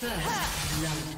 Rampage.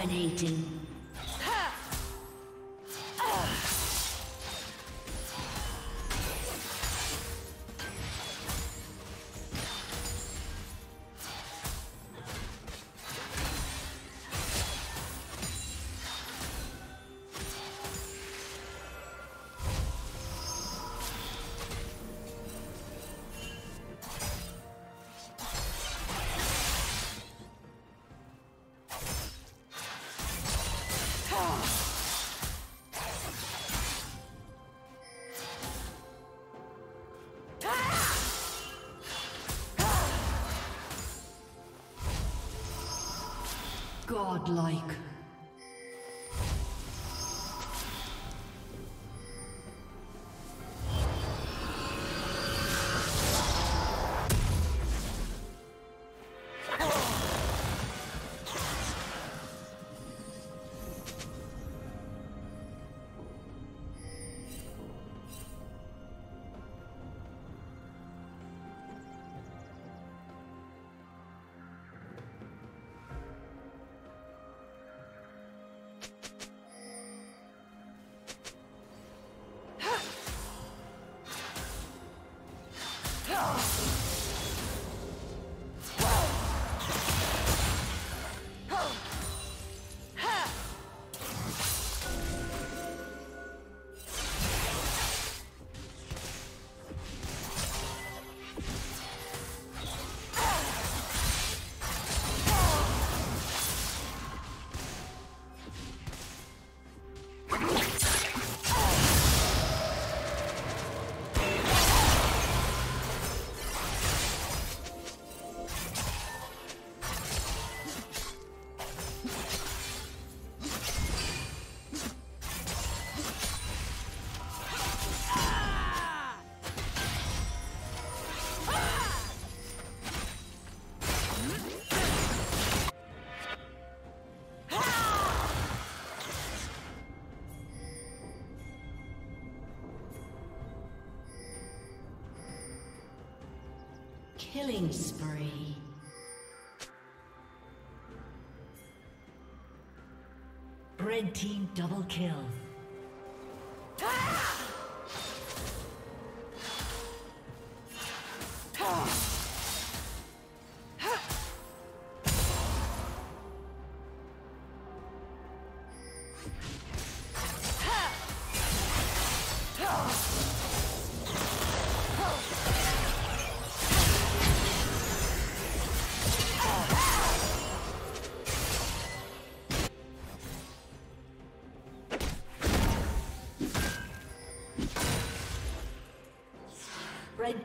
Dominating. Godlike. Killing spree. Red team double kill. Red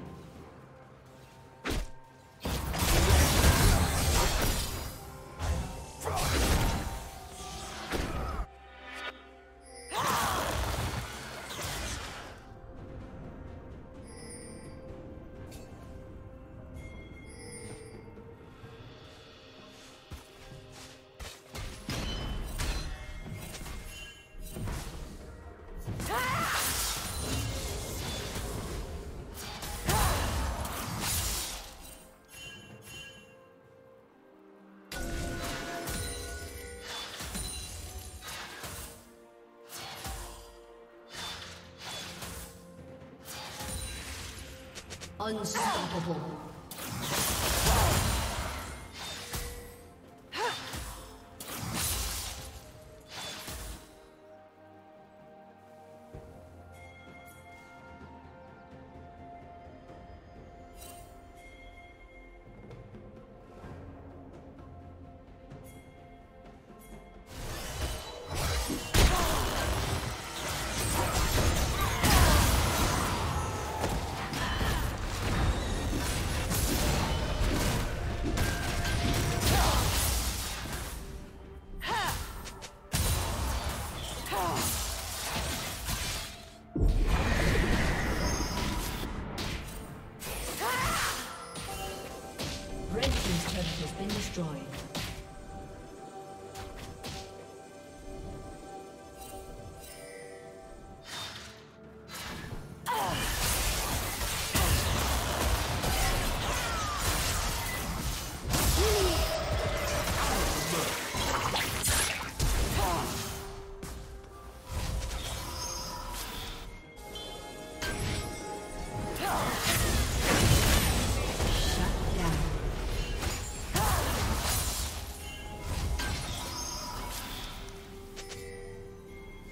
Unstoppable.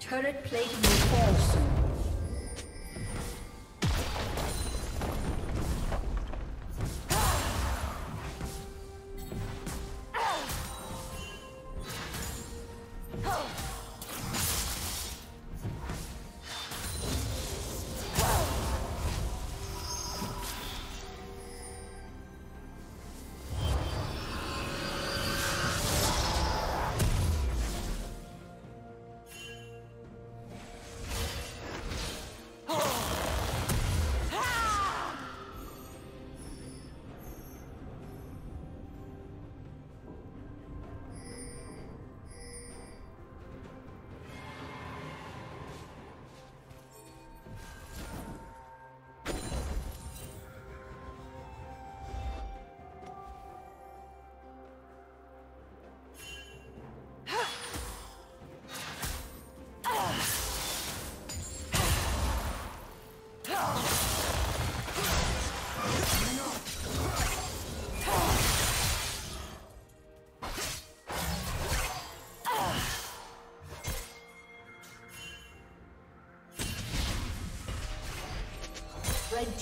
Turret plating will fall soon. Red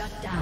Shut down.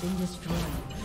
been destroyed.